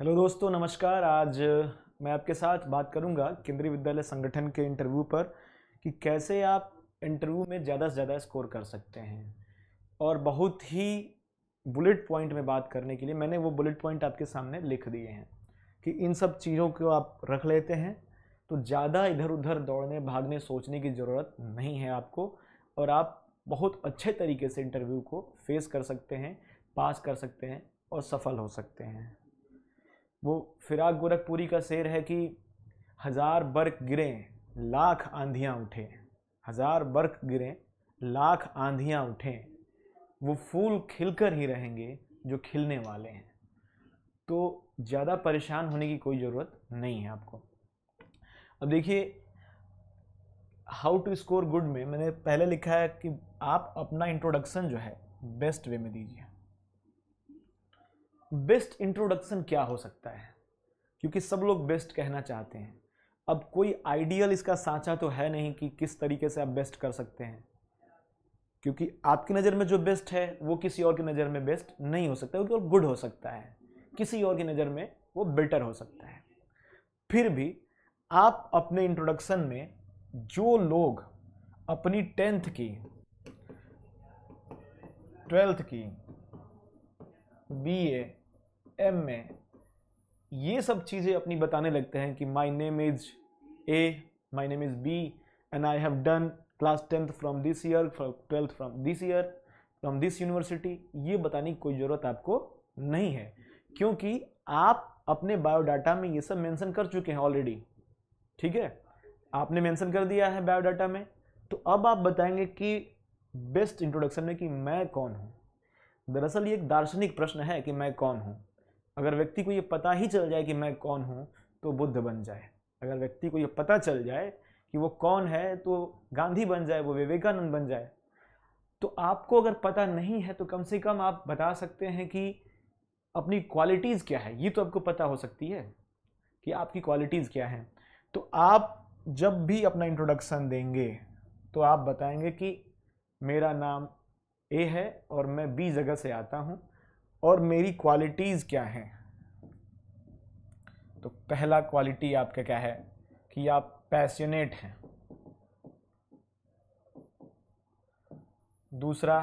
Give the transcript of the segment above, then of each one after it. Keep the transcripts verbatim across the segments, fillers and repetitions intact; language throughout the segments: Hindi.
हेलो दोस्तों नमस्कार। आज मैं आपके साथ बात करूंगा केंद्रीय विद्यालय संगठन के इंटरव्यू पर कि कैसे आप इंटरव्यू में ज़्यादा से ज़्यादा स्कोर कर सकते हैं, और बहुत ही बुलेट पॉइंट में बात करने के लिए मैंने वो बुलेट पॉइंट आपके सामने लिख दिए हैं कि इन सब चीज़ों को आप रख लेते हैं तो ज़्यादा इधर उधर दौड़ने भागने सोचने की ज़रूरत नहीं है आपको, और आप बहुत अच्छे तरीके से इंटरव्यू को फेस कर सकते हैं, पास कर सकते हैं और सफल हो सकते हैं। वो फिराक गोरखपुरी का शेर है कि हज़ार बर्क गिरें लाख आंधियाँ उठें, हज़ार बर्क गिरें लाख आंधियाँ उठें, वो फूल खिलकर ही रहेंगे जो खिलने वाले हैं। तो ज़्यादा परेशान होने की कोई ज़रूरत नहीं है आपको। अब देखिए हाउ टू स्कोर गुड में मैंने पहले लिखा है कि आप अपना इंट्रोडक्शन जो है बेस्ट वे में दीजिए। बेस्ट इंट्रोडक्शन क्या हो सकता है, क्योंकि सब लोग बेस्ट कहना चाहते हैं। अब कोई आइडियल इसका सांचा तो है नहीं कि किस तरीके से आप बेस्ट कर सकते हैं, क्योंकि आपकी नज़र में जो बेस्ट है वो किसी और की नज़र में बेस्ट नहीं हो सकता, क्योंकि वो गुड हो सकता है, किसी और की नज़र में वो बेटर हो सकता है। फिर भी आप अपने इंट्रोडक्शन में जो लोग अपनी टेंथ की, ट्वेल्थ की, बीए, एमए, ये सब चीज़ें अपनी बताने लगते हैं कि my name is A, my name is B and I have done class tenth from this year, twelfth from this year, from this university, ये बताने की कोई ज़रूरत आपको नहीं है, क्योंकि आप अपने बायोडाटा में ये सब मेंशन कर चुके हैं ऑलरेडी। ठीक है, आपने मेंशन कर दिया है बायोडाटा में, तो अब आप बताएंगे कि बेस्ट इंट्रोडक्शन में कि मैं कौन हूँ। दरअसल ये एक दार्शनिक प्रश्न है कि मैं कौन हूँ। अगर व्यक्ति को ये पता ही चल जाए कि मैं कौन हूँ तो बुद्ध बन जाए, अगर व्यक्ति को ये पता चल जाए कि वो कौन है तो गांधी बन जाए, वो विवेकानंद बन जाए। तो आपको अगर पता नहीं है तो कम से कम आप बता सकते हैं कि अपनी क्वालिटीज़ क्या है, ये तो आपको पता हो सकती है कि आपकी क्वालिटीज़ क्या हैं। तो आप जब भी अपना इंट्रोडक्शन देंगे तो आप बताएंगे कि मेरा नाम ए है और मैं बी जगह से आता हूं और मेरी क्वालिटीज़ क्या हैं। तो पहला क्वालिटी आपका क्या है कि आप पैशनेट हैं, दूसरा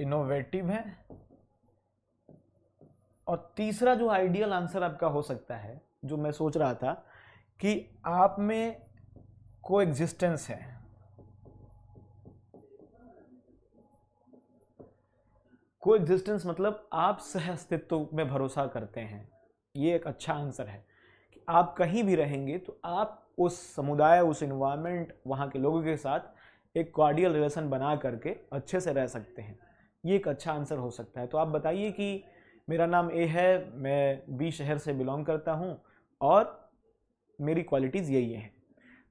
इनोवेटिव है, और तीसरा जो आइडियल आंसर आपका हो सकता है जो मैं सोच रहा था कि आप में कोएग्जिस्टेंस है, कोएग्जिस्टेंस मतलब आप सह अस्तित्व में भरोसा करते हैं। ये एक अच्छा आंसर है कि आप कहीं भी रहेंगे तो आप उस समुदाय, उस इन्वायरमेंट, वहाँ के लोगों के साथ एक कॉर्डियल रिलेशन बना करके अच्छे से रह सकते हैं। ये एक अच्छा आंसर हो सकता है। तो आप बताइए कि मेरा नाम ए है, मैं बी शहर से बिलोंग करता हूँ और मेरी क्वालिटीज़ यही है।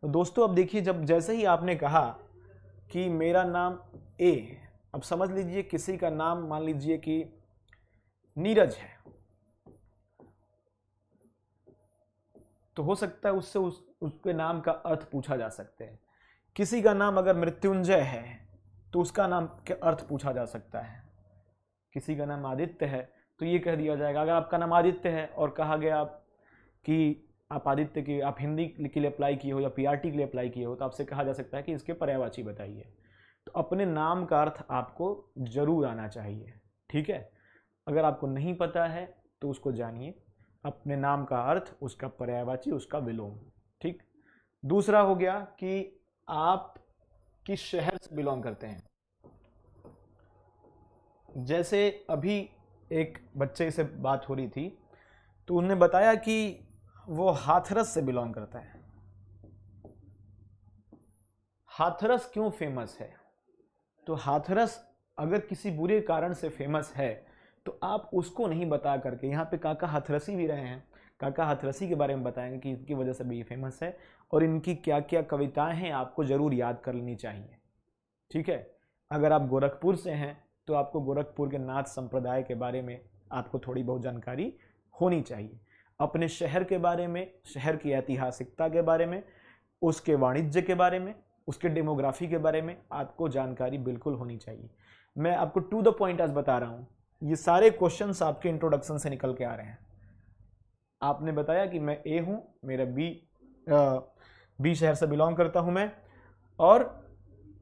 तो दोस्तों अब देखिए, जब जैसे ही आपने कहा कि मेरा नाम ए, अब समझ लीजिए किसी का नाम मान लीजिए कि नीरज है, तो हो सकता है उससे उस उसके नाम का अर्थ पूछा जा सकता है। किसी का नाम अगर मृत्युंजय है तो उसका नाम के अर्थ पूछा जा सकता है। किसी का नाम आदित्य है तो ये कह दिया जाएगा, अगर आपका नाम आदित्य है और कहा गया आप कि आप आदित्य की, आप हिंदी के लिए अप्लाई किए हो या पीआरटी के लिए अप्लाई किए हो, तो आपसे कहा जा सकता है कि इसके पर्यायवाची बताइए। तो अपने नाम का अर्थ आपको जरूर आना चाहिए। ठीक है, अगर आपको नहीं पता है तो उसको जानिए, अपने नाम का अर्थ, उसका पर्यायवाची, उसका विलोम। ठीक, दूसरा हो गया कि आप किस शहर से बिलोंग करते हैं। जैसे अभी एक बच्चे से बात हो रही थी तो उन्होंने बताया कि वो हाथरस से बिलोंग करता है। हाथरस क्यों फेमस है? तो हाथरस अगर किसी बुरे कारण से फेमस है तो आप उसको नहीं बता करके, यहाँ पे काका हाथरसी भी रहे हैं, काका हाथरसी के बारे में बताएंगे कि इनकी वजह से भी ये फेमस है और इनकी क्या क्या कविताएं हैं आपको ज़रूर याद कर लेनी चाहिए। ठीक है, अगर आप गोरखपुर से हैं तो आपको गोरखपुर के नाथ संप्रदाय के बारे में आपको थोड़ी बहुत जानकारी होनी चाहिए, अपने शहर के बारे में, शहर की ऐतिहासिकता के बारे में, उसके वाणिज्य के बारे में, उसके डेमोग्राफी के बारे में आपको जानकारी बिल्कुल होनी चाहिए। मैं आपको टू द पॉइंट आज बता रहा हूँ ये सारे क्वेश्चंस आपके इंट्रोडक्शन से निकल के आ रहे हैं। आपने बताया कि मैं ए हूँ, मेरा बी आ, बी शहर से बिलोंग करता हूँ मैं, और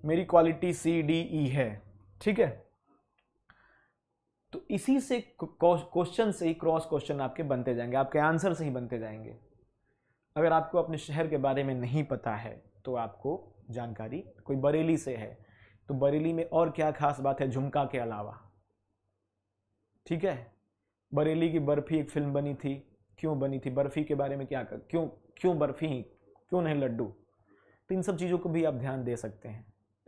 मेरी क्वालिटी सी डी ई है, ठीक है। तो इसी से क्वेश्चन से ही क्रॉस क्वेश्चन आपके बनते जाएंगे, आपके आंसर से ही बनते जाएंगे। अगर आपको अपने शहर के बारे में नहीं पता है तो आपको जानकारी कोई बरेली से है तो बरेली में और क्या खास बात है झुमका के अलावा, ठीक है। बरेली की बर्फी एक फिल्म बनी थी, क्यों बनी थी, बर्फी के बारे में क्या कर, क्यों क्यों बर्फी क्यों नहीं लड्डू, तो इन सब चीज़ों को भी आप ध्यान दे सकते हैं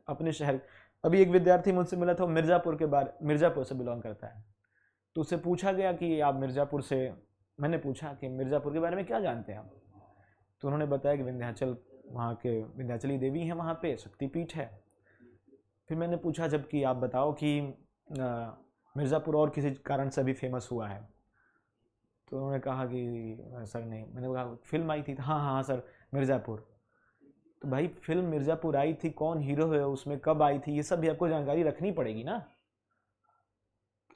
अपने शहर। अभी एक विद्यार्थी मुझसे मिला था, वो मिर्ज़ापुर के बारे मिर्ज़ापुर से बिलोंग करता है, तो उससे पूछा गया कि आप मिर्ज़ापुर से, मैंने पूछा कि मिर्ज़ापुर के बारे में क्या जानते हैं आप, तो उन्होंने बताया कि विंध्याचल, वहाँ के विंध्याचली देवी हैं, वहाँ पे शक्तिपीठ है। फिर मैंने पूछा जबकि आप बताओ कि मिर्ज़ापुर और किसी कारण से भी फेमस हुआ है, तो उन्होंने कहा कि सर नहीं, मैंने कहा फिल्म आई थी, हाँ हाँ सर मिर्ज़ापुर। तो भाई फिल्म मिर्ज़ापुर आई थी, कौन हीरो है उसमें, कब आई थी, ये सब भी आपको जानकारी रखनी पड़ेगी ना।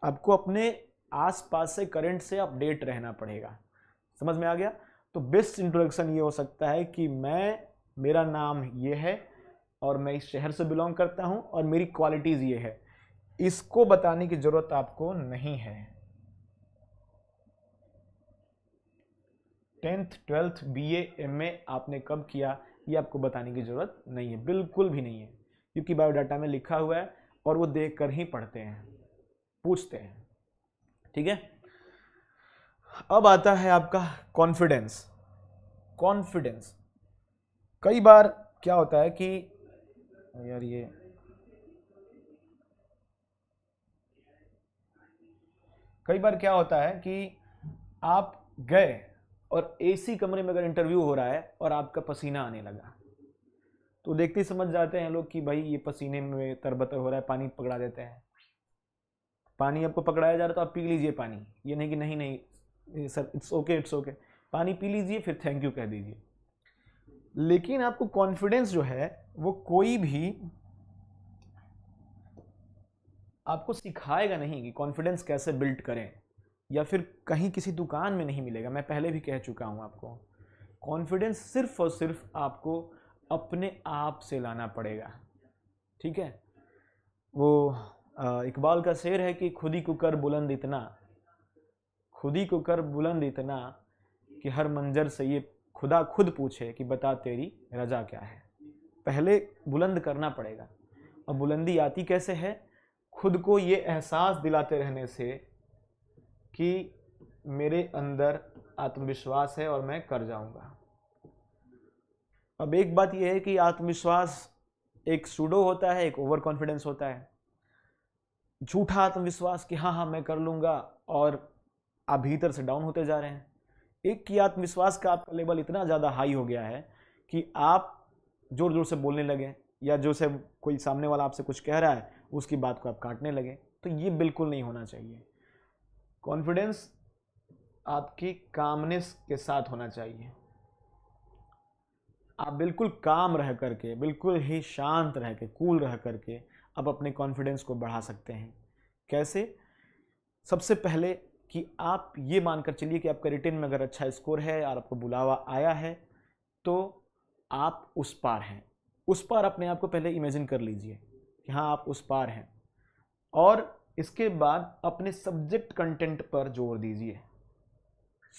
आपको अपने आसपास से करंट से अपडेट रहना पड़ेगा, समझ में आ गया। तो बेस्ट इंट्रोडक्शन ये हो सकता है कि मैं, मेरा नाम ये है और मैं इस शहर से बिलोंग करता हूँ और मेरी क्वालिटीज़ ये है, इसको बताने की ज़रूरत आपको नहीं है। Tenth twelfth B A M A आपने कब किया ये आपको बताने की ज़रूरत नहीं है, बिल्कुल भी नहीं है, क्योंकि बायोडाटा में लिखा हुआ है और वो देख कर ही पढ़ते हैं, पूछते हैं, ठीक है। अब आता है आपका कॉन्फिडेंस। कॉन्फिडेंस कई बार क्या होता है कि यार ये कई बार क्या होता है कि आप गए और एसी कमरे में अगर इंटरव्यू हो रहा है और आपका पसीना आने लगा तो देखते ही समझ जाते हैं लोग कि भाई ये पसीने में तरबतर हो रहा है, पानी पकड़ा देते हैं। पानी आपको पकड़ाया जा रहा है तो आप पी लीजिए पानी, ये नहीं कि नहीं नहीं sir it's okay it's okay, पानी पी लीजिए फिर थैंक यू कह दीजिए। लेकिन आपको कॉन्फिडेंस जो है वो कोई भी आपको सिखाएगा नहीं कि कॉन्फिडेंस कैसे बिल्ड करें, या फिर कहीं किसी दुकान में नहीं मिलेगा। मैं पहले भी कह चुका हूं आपको, कॉन्फिडेंस सिर्फ और सिर्फ आपको अपने आप से लाना पड़ेगा, ठीक है। वो इकबाल का शेर है कि खुद ही को कर बुलंद इतना, खुद ही को कर बुलंद इतना कि हर मंजर से ये खुदा खुद पूछे कि बता तेरी रजा क्या है। पहले बुलंद करना पड़ेगा, और बुलंदी आती कैसे है, खुद को ये एहसास दिलाते रहने से कि मेरे अंदर आत्मविश्वास है और मैं कर जाऊंगा। अब एक बात यह है कि आत्मविश्वास एक सूडो होता है, एक ओवर कॉन्फिडेंस होता है। झूठा आत्मविश्वास कि हाँ हाँ मैं कर लूँगा और आप भीतर से डाउन होते जा रहे हैं। एक की आत्मविश्वास का आपका लेवल इतना ज़्यादा हाई हो गया है कि आप ज़ोर ज़ोर से बोलने लगे, या जो से कोई सामने वाला आपसे कुछ कह रहा है उसकी बात को आप काटने लगे, तो ये बिल्कुल नहीं होना चाहिए। कॉन्फिडेंस आपकी कामनेस के साथ होना चाहिए। आप बिल्कुल काम रह करके, बिल्कुल ही शांत रह के, कूल रह करके आप अपने कॉन्फिडेंस को बढ़ा सकते हैं। कैसे? सबसे पहले कि आप ये मानकर चलिए कि आपका रिटेन में अगर अच्छा स्कोर है और आपको बुलावा आया है तो आप उस पार हैं। उस पार अपने आप को पहले इमेजिन कर लीजिए कि हाँ आप उस पार हैं, और इसके बाद अपने सब्जेक्ट कंटेंट पर जोर दीजिए।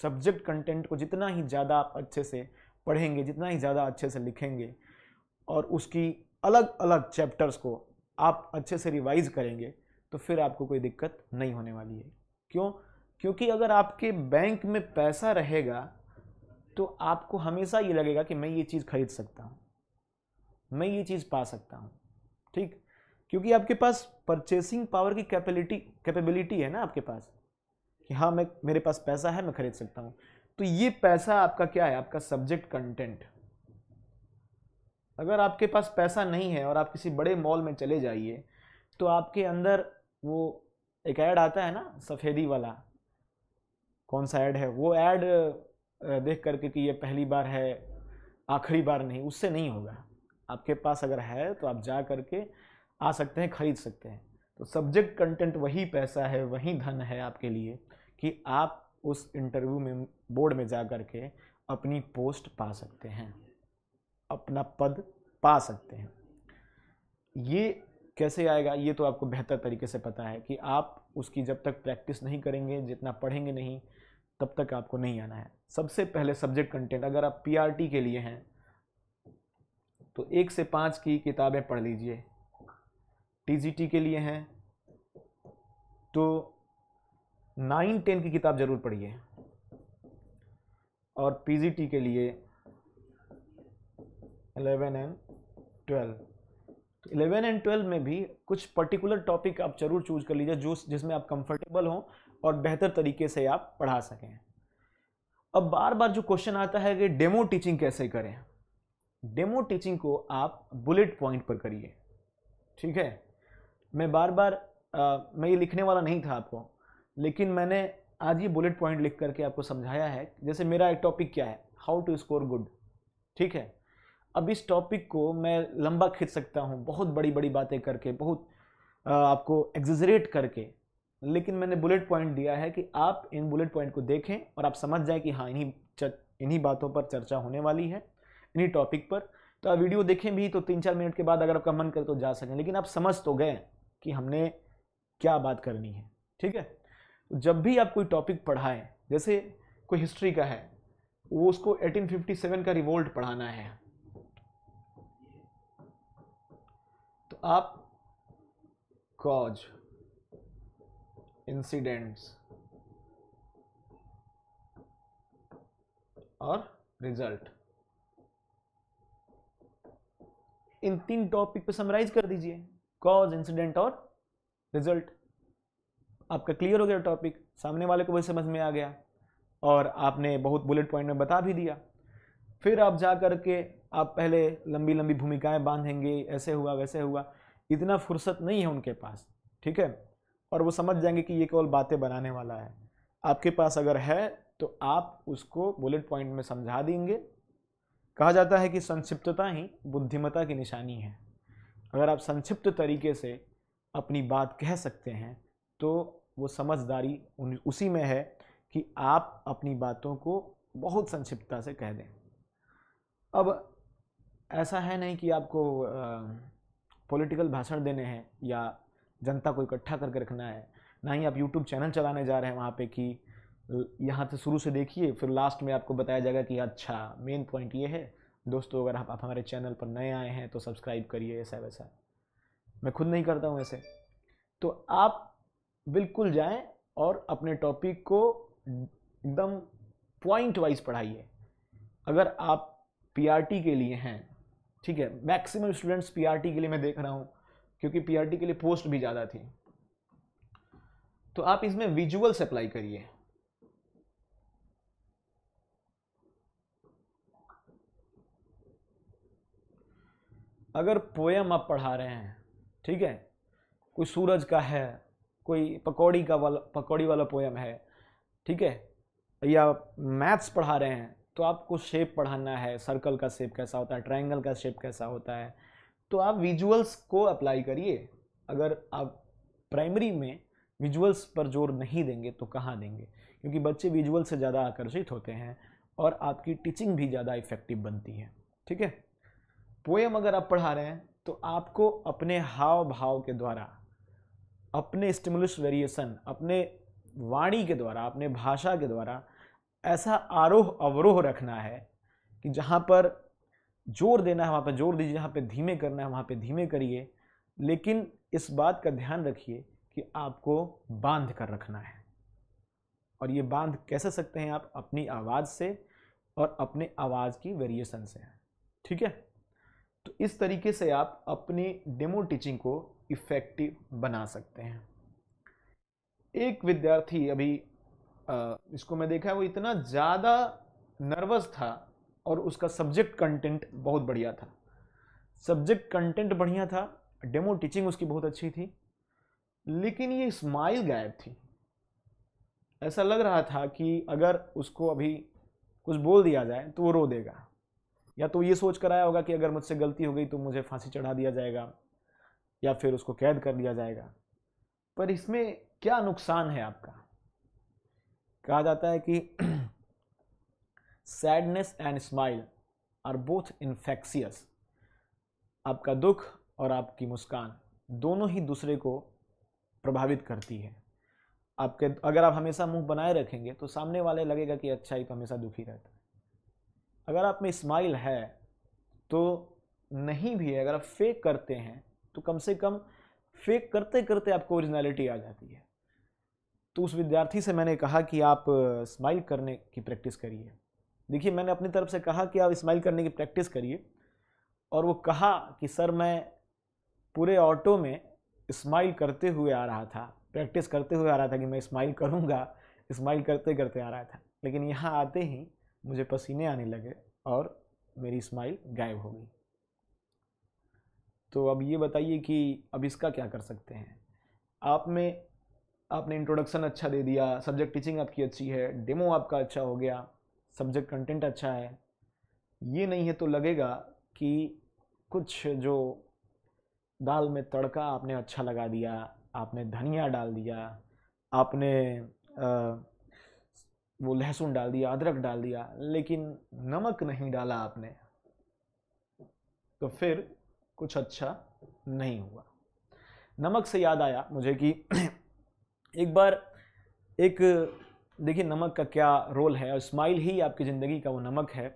सब्जेक्ट कंटेंट को जितना ही ज़्यादा आप अच्छे से पढ़ेंगे, जितना ही ज़्यादा अच्छे से लिखेंगे और उसकी अलग अलग चैप्टर्स को आप अच्छे से रिवाइज करेंगे तो फिर आपको कोई दिक्कत नहीं होने वाली है। क्यों? क्योंकि अगर आपके बैंक में पैसा रहेगा तो आपको हमेशा ये लगेगा कि मैं ये चीज़ खरीद सकता हूँ, मैं ये चीज़ पा सकता हूँ, ठीक। क्योंकि आपके पास परचेसिंग पावर की कैपेबिलिटी कैपेबिलिटी है ना आपके पास, कि हाँ मैं, मेरे पास पैसा है, मैं खरीद सकता हूँ। तो ये पैसा आपका क्या है, आपका सब्जेक्ट कंटेंट। अगर आपके पास पैसा नहीं है और आप किसी बड़े मॉल में चले जाइए तो आपके अंदर वो एक ऐड आता है ना सफ़ेदी वाला, कौन सा ऐड है वो, ऐड देख करके कि ये पहली बार है आखिरी बार नहीं, उससे नहीं होगा। आपके पास अगर है तो आप जा करके आ सकते हैं, खरीद सकते हैं। तो सब्जेक्ट कंटेंट वही पैसा है, वही धन है आपके लिए कि आप उस इंटरव्यू में बोर्ड में जा कर के अपनी पोस्ट पा सकते हैं, अपना पद पा सकते हैं। ये कैसे आएगा ये तो आपको बेहतर तरीके से पता है कि आप उसकी जब तक प्रैक्टिस नहीं करेंगे, जितना पढ़ेंगे नहीं, तब तक आपको नहीं आना है। सबसे पहले सब्जेक्ट कंटेंट, अगर आप पीआरटी के लिए हैं तो एक से पाँच की किताबें पढ़ लीजिए, टीजीटी के लिए हैं तो नाइन टेन की किताब जरूर पढ़िए, और पीजीटी के लिए eleven and twelve eleven and twelve में भी कुछ पर्टिकुलर टॉपिक आप जरूर चूज कर लीजिए जो जिसमें आप कंफर्टेबल हो और बेहतर तरीके से आप पढ़ा सकें। अब बार बार जो क्वेश्चन आता है कि डेमो टीचिंग कैसे करें, डेमो टीचिंग को आप बुलेट पॉइंट पर करिए, ठीक है। मैं बार बार आ, मैं ये लिखने वाला नहीं था आपको, लेकिन मैंने आज ये बुलेट पॉइंट लिख करके आपको समझाया है। जैसे मेरा एक टॉपिक क्या है, हाउ टू स्कोर गुड, ठीक है। अब इस टॉपिक को मैं लंबा खींच सकता हूँ, बहुत बड़ी बड़ी बातें करके, बहुत आपको एग्जरेट करके, लेकिन मैंने बुलेट पॉइंट दिया है कि आप इन बुलेट पॉइंट को देखें और आप समझ जाए कि हाँ इन्हीं इन्हीं बातों पर चर्चा होने वाली है, इन्हीं टॉपिक पर। तो आप वीडियो देखें भी तो तीन चार मिनट के बाद अगर आपका मन करे तो जा सकें, लेकिन आप समझ तो गए कि हमने क्या बात करनी है, ठीक है। जब भी आप कोई टॉपिक पढ़ाएं, जैसे कोई हिस्ट्री का है, वो उसको अठारह सौ सत्तावन का रिवोल्ट पढ़ाना है, आप कॉज, इंसिडेंट्स और रिजल्ट, इन तीन टॉपिक पे समराइज कर दीजिए, कॉज, इंसिडेंट और रिजल्ट। आपका क्लियर हो गया टॉपिक, सामने वाले को भी समझ में आ गया और आपने बहुत बुलेट पॉइंट में बता भी दिया। फिर आप जा करके आप पहले लंबी लंबी भूमिकाएं बांधेंगे, ऐसे हुआ वैसे हुआ, इतना फुर्सत नहीं है उनके पास, ठीक है। और वो समझ जाएंगे कि ये केवल बातें बनाने वाला है। आपके पास अगर है तो आप उसको बुलेट पॉइंट में समझा देंगे। कहा जाता है कि संक्षिप्तता ही बुद्धिमत्ता की निशानी है। अगर आप संक्षिप्त तरीके से अपनी बात कह सकते हैं तो वो समझदारी उसी में है कि आप अपनी बातों को बहुत संक्षिप्तता से कह दें। अब ऐसा है नहीं कि आपको पॉलिटिकल भाषण देने हैं या जनता को इकट्ठा करके रखना है, ना ही आप यूट्यूब चैनल चलाने जा रहे हैं वहाँ पे कि यहाँ से शुरू से देखिए फिर लास्ट में आपको बताया जाएगा कि अच्छा मेन पॉइंट ये है। दोस्तों अगर आप हमारे चैनल पर नए आए हैं तो सब्सक्राइब करिए, ऐसा वैसा मैं खुद नहीं करता हूँ ऐसे। तो आप बिल्कुल जाएँ और अपने टॉपिक को एकदम पॉइंट वाइज पढ़ाइए। अगर आप पीआरटी के लिए हैं, ठीक है, मैक्सिमम स्टूडेंट्स पीआरटी के लिए मैं देख रहा हूँ क्योंकि पीआरटी के लिए पोस्ट भी ज़्यादा थी, तो आप इसमें विजुअल्स अप्लाई करिए। अगर पोएम आप पढ़ा रहे हैं, ठीक है, कोई सूरज का है, कोई पकौड़ी का वाला पकौड़ी वाला पोएम है, ठीक है, या मैथ्स पढ़ा रहे हैं तो आपको शेप पढ़ाना है, सर्कल का शेप कैसा होता है, ट्रायंगल का शेप कैसा होता है, तो आप विजुअल्स को अप्लाई करिए। अगर आप प्राइमरी में विजुअल्स पर जोर नहीं देंगे तो कहाँ देंगे, क्योंकि बच्चे विजुअल से ज़्यादा आकर्षित होते हैं और आपकी टीचिंग भी ज़्यादा इफेक्टिव बनती है, ठीक है। पोएम अगर आप पढ़ा रहे हैं तो आपको अपने हाव भाव के द्वारा, अपने स्टिमुलस वेरिएशन, अपने वाणी के द्वारा, अपने भाषा के द्वारा ऐसा आरोह अवरोह रखना है कि जहाँ पर जोर देना है वहाँ पर जोर दीजिए, जहाँ पर धीमे करना है वहाँ पर धीमे करिए, लेकिन इस बात का ध्यान रखिए कि आपको बांध कर रखना है। और ये बांध कैसे सकते हैं आप, अपनी आवाज़ से और अपने आवाज़ की वेरिएशन से, ठीक है। तो इस तरीके से आप अपनी डेमो टीचिंग को इफ़ेक्टिव बना सकते हैं। एक विद्यार्थी अभी Uh, इसको मैं देखा है, वो इतना ज़्यादा नर्वस था और उसका सब्जेक्ट कंटेंट बहुत बढ़िया था। सब्जेक्ट कंटेंट बढ़िया था, डेमो टीचिंग उसकी बहुत अच्छी थी, लेकिन ये स्माइल गायब थी। ऐसा लग रहा था कि अगर उसको अभी कुछ बोल दिया जाए तो वो रो देगा, या तो ये सोच कर आया होगा कि अगर मुझसे गलती हो गई तो मुझे फांसी चढ़ा दिया जाएगा या फिर उसको कैद कर दिया जाएगा। पर इसमें क्या नुकसान है आपका? कहा जाता है कि sadness and smile are both infectious. आपका दुख और आपकी मुस्कान दोनों ही दूसरे को प्रभावित करती है। आपके अगर आप हमेशा मुंह बनाए रखेंगे तो सामने वाले लगेगा कि अच्छा ही तो हमेशा दुखी रहता है। अगर आप में स्माइल है तो नहीं भी है, अगर आप फेक करते हैं तो कम से कम फेक करते करते आपको ओरिजिनलिटी आ जाती है। तो उस विद्यार्थी से मैंने कहा कि आप स्माइल करने की प्रैक्टिस करिए। देखिए, मैंने अपनी तरफ से कहा कि आप स्माइल करने की प्रैक्टिस करिए, और वो कहा कि सर मैं पूरे ऑटो में स्माइल करते हुए आ रहा था, प्रैक्टिस करते हुए आ रहा था कि मैं स्माइल करूँगा, स्माइल करते करते आ रहा था, लेकिन यहाँ आते ही मुझे पसीने आने लगे और मेरी स्माइल गायब हो गई। तो अब ये बताइए कि अब इसका क्या कर सकते हैं? आप में आपने इंट्रोडक्शन अच्छा दे दिया, सब्जेक्ट टीचिंग आपकी अच्छी है, डेमो आपका अच्छा हो गया, सब्जेक्ट कंटेंट अच्छा है, ये नहीं है तो लगेगा कि कुछ जो दाल में तड़का आपने अच्छा लगा दिया, आपने धनिया डाल दिया, आपने आ, वो लहसुन डाल दिया, अदरक डाल दिया, लेकिन नमक नहीं डाला आपने, तो फिर कुछ अच्छा नहीं हुआ। नमक से याद आया मुझे कि एक बार एक देखिए नमक का क्या रोल है, और स्माइल ही आपकी ज़िंदगी का वो नमक है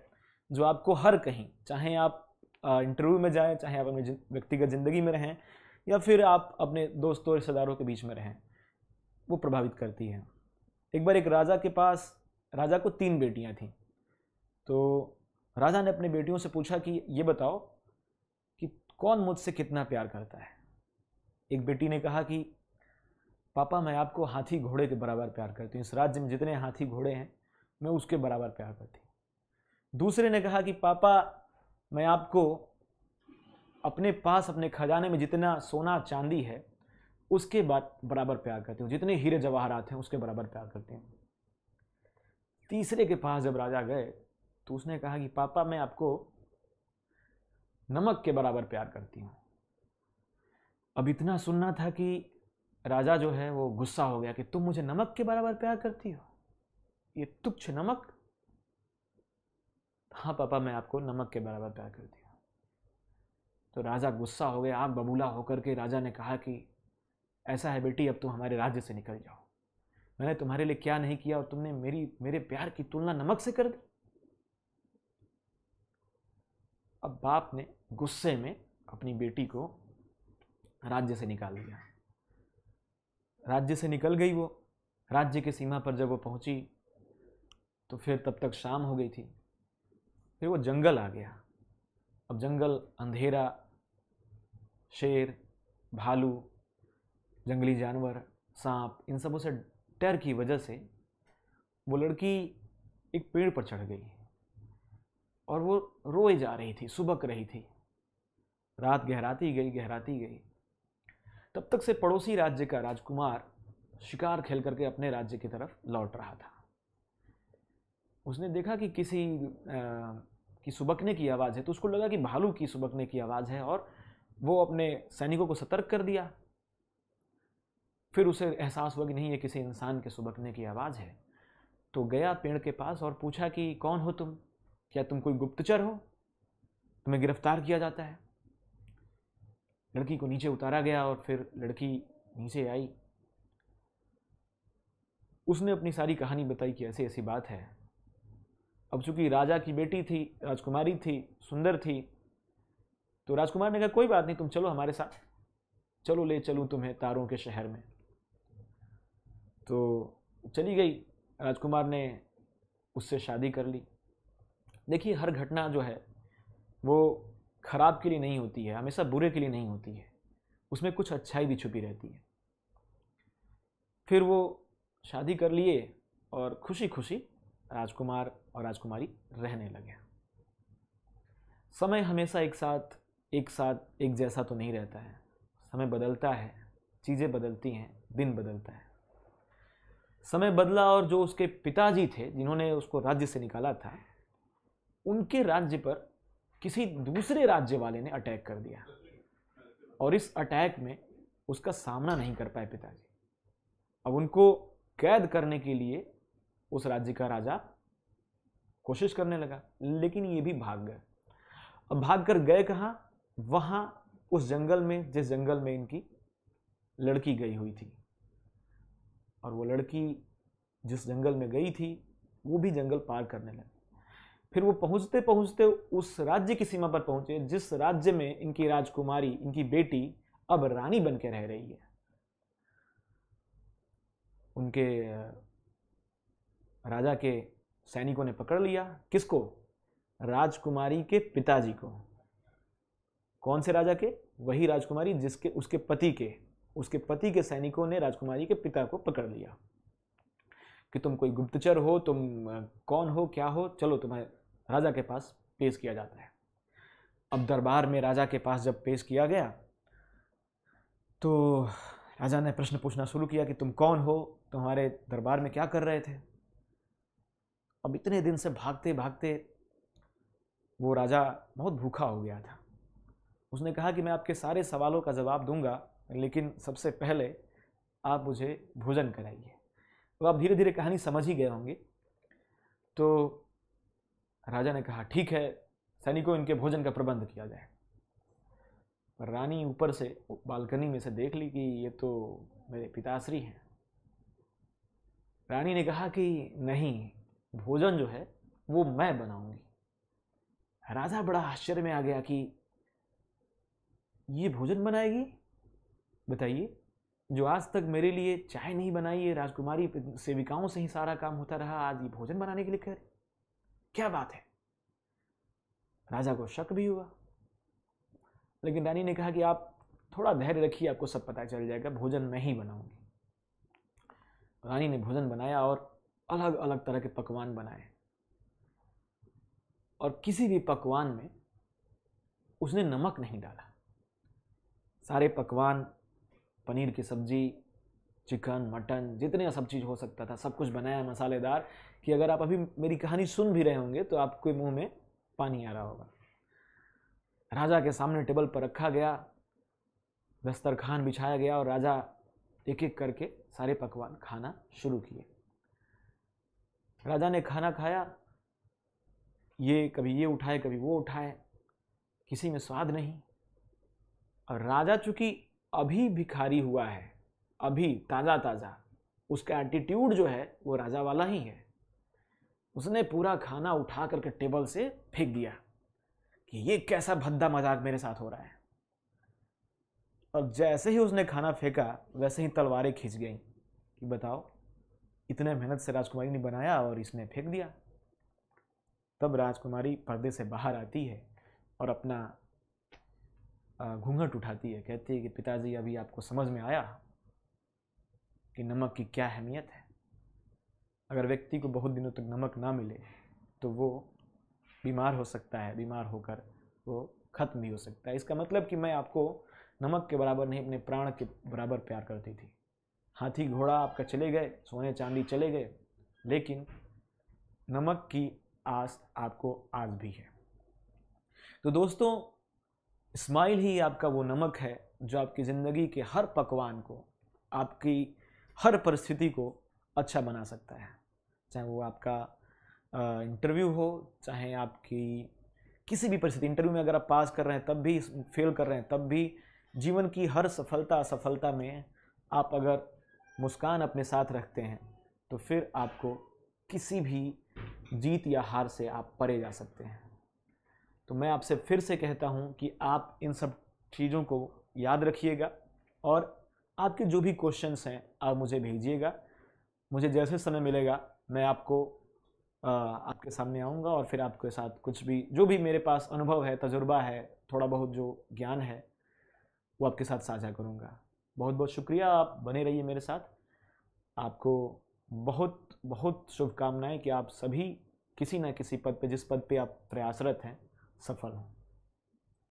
जो आपको हर कहीं, चाहे आप इंटरव्यू में जाएं, चाहे आप अपने व्यक्तिगत ज़िंदगी में रहें या फिर आप अपने दोस्तों और रिश्तेदारों के बीच में रहें, वो प्रभावित करती है। एक बार एक राजा के पास, राजा को तीन बेटियां थीं, तो राजा ने अपनी बेटियों से पूछा कि ये बताओ कि कौन मुझसे कितना प्यार करता है। एक बेटी ने कहा कि पापा मैं आपको हाथी घोड़े के बराबर प्यार करती हूँ, इस राज्य में जितने हाथी घोड़े हैं मैं उसके बराबर प्यार करती हूँ। दूसरे ने कहा कि पापा मैं आपको अपने पास अपने खजाने में जितना सोना चांदी है उसके बराबर प्यार करती हूँ, जितने हीरे जवाहरात हैं उसके बराबर प्यार करती हूँ। तीसरे के पास जब राजा गए तो उसने कहा कि पापा मैं आपको नमक के बराबर प्यार करती हूँ। अब इतना सुनना था कि राजा जो है वो गुस्सा हो गया कि तुम मुझे नमक के बराबर प्यार करती हो, ये तुच्छ नमक। हाँ पापा मैं आपको नमक के बराबर प्यार करती हूँ। तो राजा गुस्सा हो गया, आग बबूला होकर के राजा ने कहा कि ऐसा है बेटी, अब तुम हमारे राज्य से निकल जाओ, मैंने तुम्हारे लिए क्या नहीं किया और तुमने मेरी मेरे प्यार की तुलना नमक से कर दी। अब बाप ने गुस्से में अपनी बेटी को राज्य से निकाल दिया। राज्य से निकल गई वो, राज्य की सीमा पर जब वो पहुंची तो फिर तब तक शाम हो गई थी। फिर वो जंगल आ गया। अब जंगल अंधेरा, शेर, भालू, जंगली जानवर, सांप, इन सबों से डर की वजह से वो लड़की एक पेड़ पर चढ़ गई और वो रोए जा रही थी, सुबक रही थी। रात गहराती गई गहराती गई। तब तक से पड़ोसी राज्य का राजकुमार शिकार खेल करके अपने राज्य की तरफ लौट रहा था। उसने देखा कि किसी आ, की सुबकने की आवाज़ है, तो उसको लगा कि भालू की सुबकने की आवाज़ है, और वो अपने सैनिकों को सतर्क कर दिया। फिर उसे एहसास हुआ कि नहीं, ये किसी इंसान के सुबकने की आवाज़ है। तो गया पेड़ के पास और पूछा कि कौन हो तुम, क्या तुम कोई गुप्तचर हो, तुम्हें गिरफ्तार किया जाता है। लड़की को नीचे उतारा गया और फिर लड़की नीचे आई। उसने अपनी सारी कहानी बताई कि ऐसी ऐसी बात है। अब चूंकि राजा की बेटी थी, राजकुमारी थी, सुंदर थी, तो राजकुमार ने कहा कोई बात नहीं, तुम चलो हमारे साथ, चलो ले चलूँ तुम्हें तारों के शहर में। तो चली गई। राजकुमार ने उससे शादी कर ली। देखिए, हर घटना जो है वो खराब के लिए नहीं होती है, हमेशा बुरे के लिए नहीं होती है, उसमें कुछ अच्छाई भी छुपी रहती है। फिर वो शादी कर लिए और खुशी खुशी राजकुमार और राजकुमारी रहने लगे। समय हमेशा एक साथ एक साथ एक जैसा तो नहीं रहता है, समय बदलता है, चीज़ें बदलती हैं, दिन बदलता है। समय बदला और जो उसके पिताजी थे जिन्होंने उसको राज्य से निकाला था, उनके राज्य पर किसी दूसरे राज्य वाले ने अटैक कर दिया, और इस अटैक में उसका सामना नहीं कर पाए पिताजी। अब उनको कैद करने के लिए उस राज्य का राजा कोशिश करने लगा, लेकिन ये भी भाग गए। अब भाग कर गए कहाँ? वहाँ उस जंगल में, जिस जंगल में इनकी लड़की गई हुई थी। और वो लड़की जिस जंगल में गई थी वो भी जंगल पार करने लगी। फिर वो पहुँचते पहुँचते उस राज्य की सीमा पर पहुँचे जिस राज्य में इनकी राजकुमारी, इनकी बेटी अब रानी बन के रह रही है। उनके राजा के सैनिकों ने पकड़ लिया। किसको? राजकुमारी के पिताजी को। कौन से राजा के? वही राजकुमारी जिसके उसके पति के उसके पति के सैनिकों ने राजकुमारी के पिता को पकड़ लिया कि तुम कोई गुप्तचर हो, तुम कौन हो, क्या हो, चलो तुम्हें राजा के पास पेश किया जाता है। अब दरबार में राजा के पास जब पेश किया गया तो राजा ने प्रश्न पूछना शुरू किया कि तुम कौन हो, तुम हमारे दरबार में क्या कर रहे थे। अब इतने दिन से भागते भागते वो राजा बहुत भूखा हो गया था। उसने कहा कि मैं आपके सारे सवालों का जवाब दूंगा, लेकिन सबसे पहले आप मुझे भोजन कराइए। तो आप धीरे धीरे कहानी समझ ही गए होंगे। तो राजा ने कहा ठीक है, सैनिकों इनके भोजन का प्रबंध किया जाए। पर रानी ऊपर से बालकनी में से देख ली कि ये तो मेरे पिताश्री हैं। रानी ने कहा कि नहीं, भोजन जो है वो मैं बनाऊंगी। राजा बड़ा आश्चर्य में आ गया कि ये भोजन बनाएगी, बताइए, जो आज तक मेरे लिए चाय नहीं बनाई है, राजकुमारी सेविकाओं से ही सारा काम होता रहा, आज ये भोजन बनाने के लिए कह रही, क्या बात है। राजा को शक भी हुआ, लेकिन रानी ने कहा कि आप थोड़ा धैर्य रखिए, आपको सब पता चल जाएगा, भोजन मैं ही बनाऊंगी। रानी ने भोजन बनाया और अलग अलग तरह के पकवान बनाए, और किसी भी पकवान में उसने नमक नहीं डाला। सारे पकवान, पनीर की सब्जी, चिकन, मटन, जितने सब चीज़ हो सकता था, सब कुछ बनाया मसालेदार कि अगर आप अभी मेरी कहानी सुन भी रहे होंगे तो आपके मुंह में पानी आ रहा होगा। राजा के सामने टेबल पर रखा गया, दस्तरखान बिछाया गया, और राजा एक एक करके सारे पकवान खाना शुरू किए। राजा ने खाना खाया, ये कभी ये उठाए, कभी वो उठाए, किसी में स्वाद नहीं। और राजा चूंकि अभी भिखारी हुआ है, अभी ताज़ा ताज़ा, उसका एटीट्यूड जो है वो राजा वाला ही है। उसने पूरा खाना उठा करके टेबल से फेंक दिया कि ये कैसा भद्दा मजाक मेरे साथ हो रहा है। और जैसे ही उसने खाना फेंका वैसे ही तलवारें खींच गईं कि बताओ, इतने मेहनत से राजकुमारी ने बनाया और इसने फेंक दिया। तब राजकुमारी पर्दे से बाहर आती है और अपना घूंघट उठाती है, कहती है कि पिताजी, अभी आपको समझ में आया कि नमक की क्या अहमियत है। अगर व्यक्ति को बहुत दिनों तक नमक ना मिले तो वो बीमार हो सकता है, बीमार होकर वो ख़त्म भी हो सकता है। इसका मतलब कि मैं आपको नमक के बराबर नहीं, अपने प्राण के बराबर प्यार करती थी। हाथी घोड़ा आपका चले गए, सोने चांदी चले गए, लेकिन नमक की आस आपको आज भी है। तो दोस्तों, स्माइल ही आपका वो नमक है जो आपकी ज़िंदगी के हर पकवान को, आपकी हर परिस्थिति को अच्छा बना सकता है। चाहे वो आपका इंटरव्यू हो, चाहे आपकी किसी भी परिस्थिति, इंटरव्यू में अगर आप पास कर रहे हैं तब भी, फेल कर रहे हैं तब भी, जीवन की हर सफलता असफलता में आप अगर मुस्कान अपने साथ रखते हैं तो फिर आपको किसी भी जीत या हार से आप परे जा सकते हैं। तो मैं आपसे फिर से कहता हूं कि आप इन सब चीज़ों को याद रखिएगा, और आपके जो भी क्वेश्चंस हैं आप मुझे भेजिएगा। मुझे जैसे समय मिलेगा मैं आपको आ, आपके सामने आऊंगा और फिर आपके साथ कुछ भी, जो भी मेरे पास अनुभव है, तजुर्बा है, थोड़ा बहुत जो ज्ञान है वो आपके साथ साझा करूँगा। बहुत बहुत शुक्रिया, आप बने रहिए मेरे साथ। आपको बहुत बहुत शुभकामनाएं कि आप सभी किसी ना किसी पद पे, जिस पद पे आप प्रयासरत हैं, सफल हों।